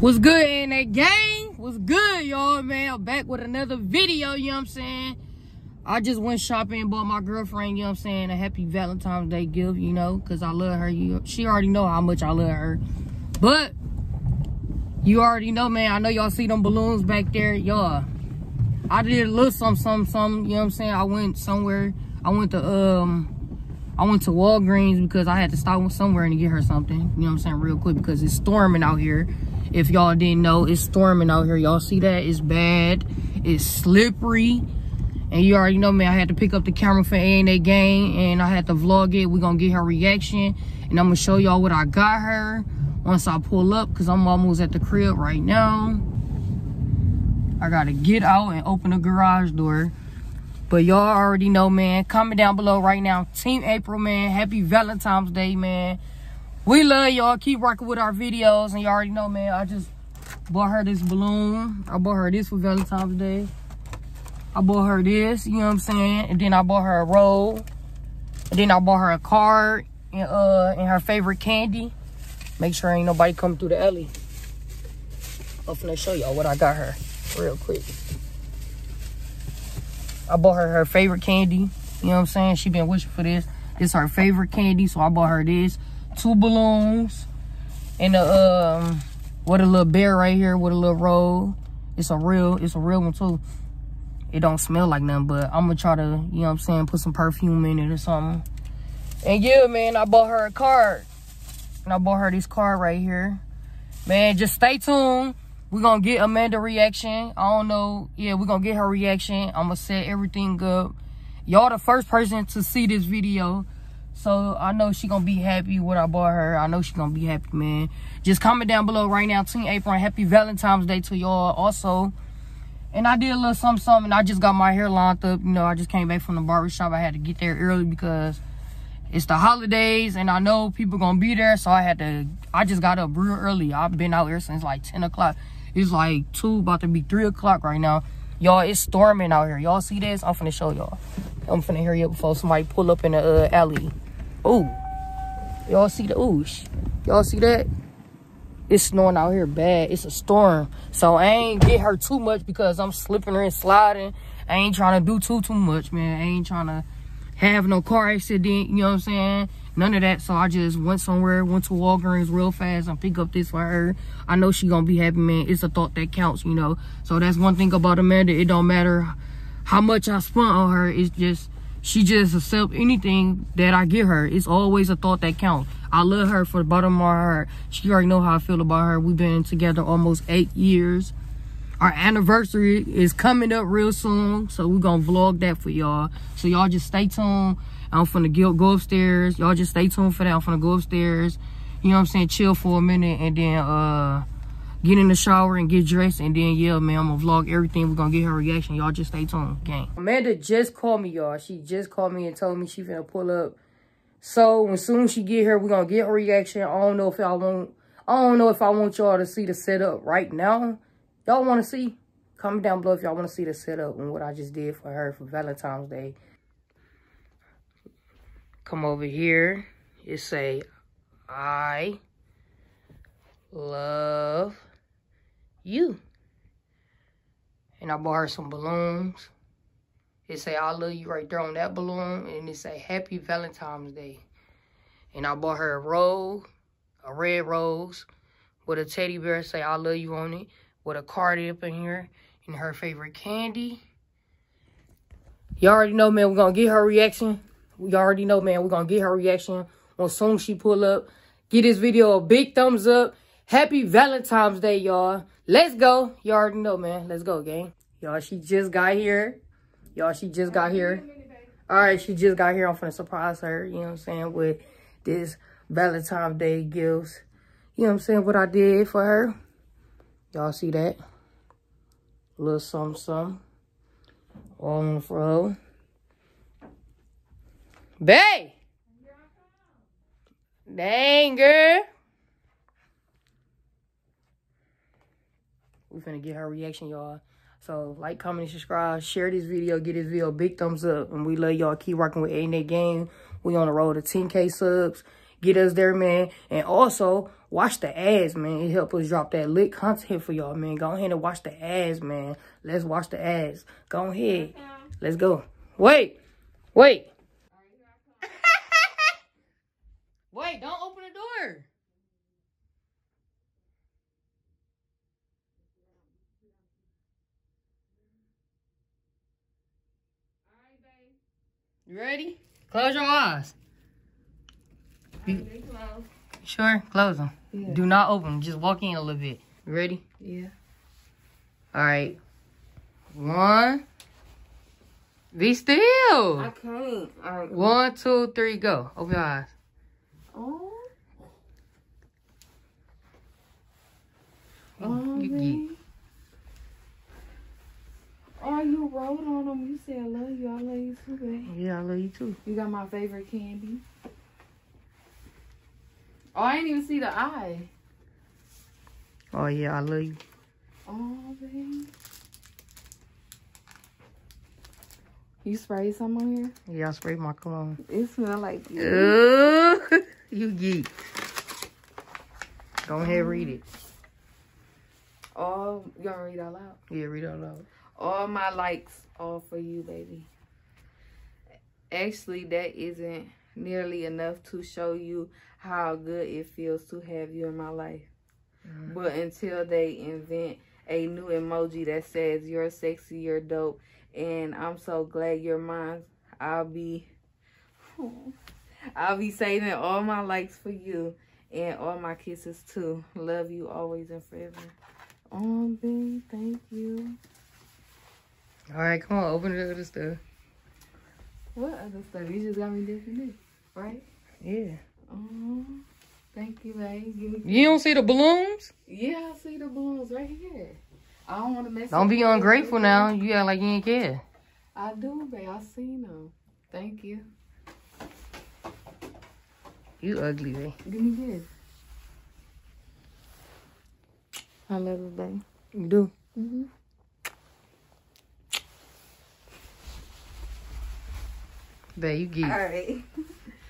What's good in that gang? What's good, y'all, man? I'm back with another video, you know what I'm saying? I just went shopping and bought my girlfriend, you know what I'm saying, a happy Valentine's Day gift, you know, because I love her. She already know how much I love her. But you already know, man. I know y'all see them balloons back there. Y'all, I did a little something, you know what I'm saying? I went somewhere. I went to Walgreens because I had to stop somewhere and get her something, you know what I'm saying, real quick, because it's storming out here. If y'all didn't know, it's storming out here. Y'all see that? It's bad. It's slippery. And you already know, man, I had to pick up the camera for A&A Gang, and I had to vlog it. We're going to get her reaction, and I'm going to show y'all what I got her once I pull up, because I'm almost at the crib right now. I got to get out and open the garage door. But y'all already know, man. Comment down below right now. Team April, man. Happy Valentine's Day, man. We love y'all. Keep rocking with our videos. And you already know, man, I just bought her this balloon. I bought her this for Valentine's Day. I bought her this, you know what I'm saying? And then I bought her a roll. And then I bought her a card and her favorite candy. Make sure ain't nobody coming through the alley. I'm finna show y'all what I got her real quick. I bought her her favorite candy. You know what I'm saying? She been wishing for this. It's her favorite candy, so I bought her this. Two balloons and a little bear right here with a little roll. It's a real one too. It don't smell like nothing, but I'm gonna try to, you know what I'm saying, put some perfume in it or something. And yeah, man, I bought her a card. And I bought her this card right here. Man, just stay tuned. We're gonna get Amanda's reaction. I don't know. Yeah, we're gonna get her reaction. I'm gonna set everything up. Y'all the first person to see this video, so I know she gonna be happy what I bought her. I know she gonna be happy, man. Just comment down below right now, Team April, and happy Valentine's Day to y'all also. And I did a little something, and I just got my hair lined up. You know, I just came back from the barbershop. I had to get there early because it's the holidays, and I know people gonna be there, so I just got up real early. I've been out here since like 10 o'clock. It's like 2, about to be 3 o'clock right now. Y'all, it's storming out here. Y'all see this? I'm finna show y'all. I'm finna hurry up before somebody pull up in the alley. Ooh. Y'all see the oosh? Y'all see that? It's snowing out here bad. It's a storm. So I ain't get her too much because I'm slipping her and sliding. I ain't trying to do too much, man. I ain't trying to have no car accident, you know what I'm saying? None of that. So I just went somewhere, went to Walgreens real fast and pick up this for her. I know she gonna be happy, man. It's a thought that counts, you know. So that's one thing about Amanda. It don't matter how much I spent on her. It's just, she just accepts anything that I give her. It's always a thought that counts. I love her for the bottom of my heart. She already know how I feel about her. We've been together almost 8 years. Our anniversary is coming up real soon, so we're gonna vlog that for y'all. So y'all just stay tuned. I'm finna go upstairs. Y'all just stay tuned for that. I'm finna go upstairs, you know what I'm saying, chill for a minute, and then get in the shower and get dressed, and then, yeah, man, I'm gonna vlog everything. We're gonna get her reaction. Y'all just stay tuned, gang. Amanda just called me, y'all. She just called me and told me she finna pull up. So as soon as she get here, we're gonna get her reaction. I don't know if I want y'all to see the setup right now. Y'all want to see? Comment down below if y'all want to see the setup and what I just did for her for Valentine's Day. Come over here. It say, I love you. And I bought her some balloons. It say, I love you right there on that balloon. And it say, happy Valentine's Day. And I bought her a rose, a red rose, with a teddy bear. Say, I love you on it. With a card up in here and her favorite candy. Y'all already know, man, we're gonna get her reaction. We already know, man, we're gonna get her reaction as soon as she pull up. Give this video a big thumbs up. Happy Valentine's Day, y'all. Let's go. Y'all already know, man. Let's go, gang. Y'all, she just got here. Y'all, she just got here. All right, she just got here. I'm finna surprise her, you know what I'm saying, with this Valentine's Day gifts. You know what I'm saying, what I did for her. Y'all see that? A little something. All on the floor. Bae! Dang, girl. We're finna get her reaction, y'all. So, like, comment, subscribe, share this video, give this video a big thumbs up. And we love y'all. Keep rocking with A&A Gang. We on the road to 10K subs. Get us there, man. And also, Watch the ads, man. It helped us drop that lit content for y'all, man. Go ahead and watch the ads, man. Let's watch the ads. Go ahead. Let's go. Wait. Wait, don't open the door. You ready? Close your eyes. They close. Sure, close them. Yeah. Do not open them. Just walk in a little bit. You ready? Yeah. All right. One. Be still. I can't. All right. 1, 2, 3, go. Open your eyes. Oh. Oh. Oh, you rolled on them. You said, I love you. I love you too, babe. Yeah, I love you too. You got my favorite candy. Oh, I didn't even see the eye. Oh, yeah, I love you. Oh, babe. You sprayed some on here? Yeah, I sprayed my cologne. It smells like you. You geek. Go ahead, read it. Oh, y'all read out loud? Yeah, read out loud. All my likes, all for you, baby. Actually, that isn't nearly enough to show you how good it feels to have you in my life. Mm-hmm. But until they invent a new emoji that says, you're sexy, you're dope, and I'm so glad you're mine, I'll be saving all my likes for you and all my kisses, too. Love you always and forever. Oh, baby, thank you. All right, come on, open the other stuff. What other stuff? You just got me different, right? Yeah. Thank you, babe. You don't see the balloons? Yeah, I see the balloons right here. I don't want to mess up. Don't be ungrateful now. You act like you ain't care. I do, babe. I seen them. Thank you. You ugly, babe. Give me this. I love you, babe. You do? Mm-hmm. Babe, you geek. All right.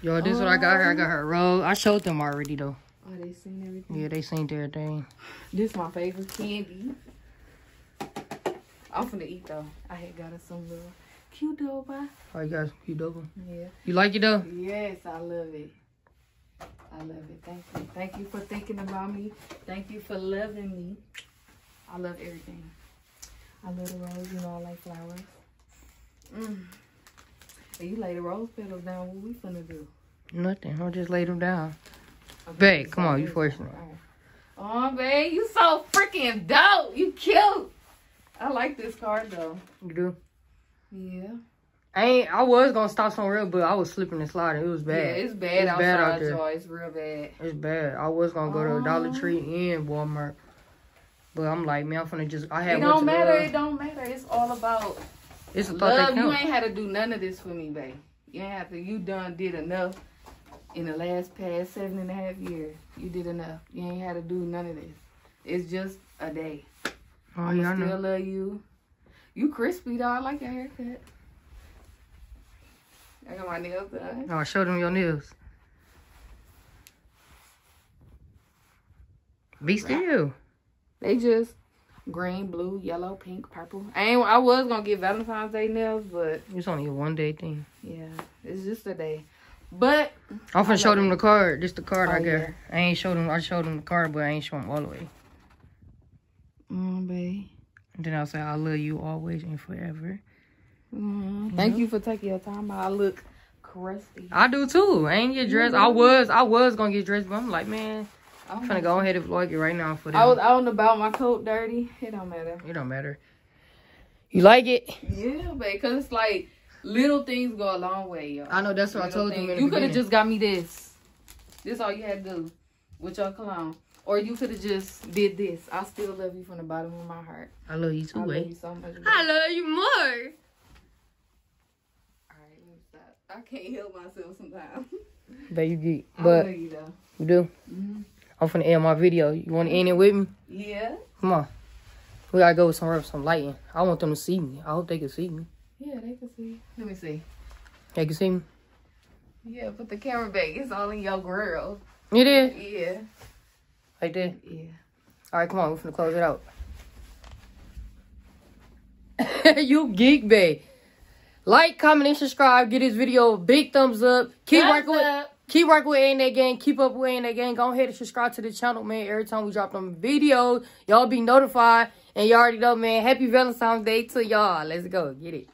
Yo, this is what I got her. I got her robe. I showed them already, though. Oh, they seen everything? Yeah, they seen everything. This is my favorite candy. I'm finna eat, though. I had got us some little Qdoba. Oh, you got some Qdoba? Yeah. You like it, though? Yes, I love it. I love it. Thank you. Thank you for thinking about me. Thank you for loving me. I love everything. I love the rose. You know, I like flowers. Mmm. You lay the rose petals down. What we finna do? Nothing. I'll just lay them down. Okay, babe, come on. You forcing me. Right. Oh, babe. You so freaking dope. You cute. I like this card, though. You do? Yeah. I was gonna stop somewhere real, but I was slipping and sliding. It was bad. Yeah, it's bad. It's bad out there. Y'all. It's real bad. It's bad. I was gonna go to Dollar Tree and Walmart. But I'm like, man, I'm finna just... It don't matter. It's all about... It's love, you ain't had to do none of this for me, babe. You ain't have to. You done did enough in the past 7.5 years. You did enough. You ain't had to do none of this. It's just a day. Oh, yeah, I still love you. You crispy, though. I like your haircut. I got my nails done. Oh, show them your nails. Be still. They just... green, blue, yellow, pink, purple. I was going to get Valentine's Day nails, but... It's only a one-day thing. Yeah, it's just a day. But... I'm finna show them the card. This the card I got. I ain't showed them. I showed them the card, but I ain't show them all the way. Babe. And then I'll say, I love you always and forever. Thank you for taking your time. I look crusty. I do, too. I ain't get dressed. I was going to get dressed, but I'm like, man... I'm finna go ahead and vlog it right now for them. I was out and about, my coat dirty. It don't matter. It don't matter. You like it? Yeah, babe. Because it's like little things go a long way, y'all. I know. That's what I told you. You could have just got me this. This all you had to do with your cologne. Or you could have just did this. I still love you from the bottom of my heart. I love you too, babe. I love you so much. I love you more. All right, let me stop. I can't help myself sometimes. Babe, you geek. But I love you, though. You do? Mm-hmm. I'm finna end my video. You wanna end it with me? Yeah. Come on. We gotta go somewhere with some lighting. I want them to see me. I hope they can see me. Yeah, they can see. Let me see. They can see me? Yeah, put the camera back. It's all in your grill. It is? Yeah. Right there? Yeah. All right, come on. We're finna close it out. You geek, babe. Like, comment, and subscribe. Give this video a big thumbs up. Keep working with Ain't That Gang. Keep up with Ain't That Gang. Go ahead and subscribe to the channel, man. Every time we drop them videos, y'all be notified. And y'all already know, man. Happy Valentine's Day to y'all. Let's go. Get it.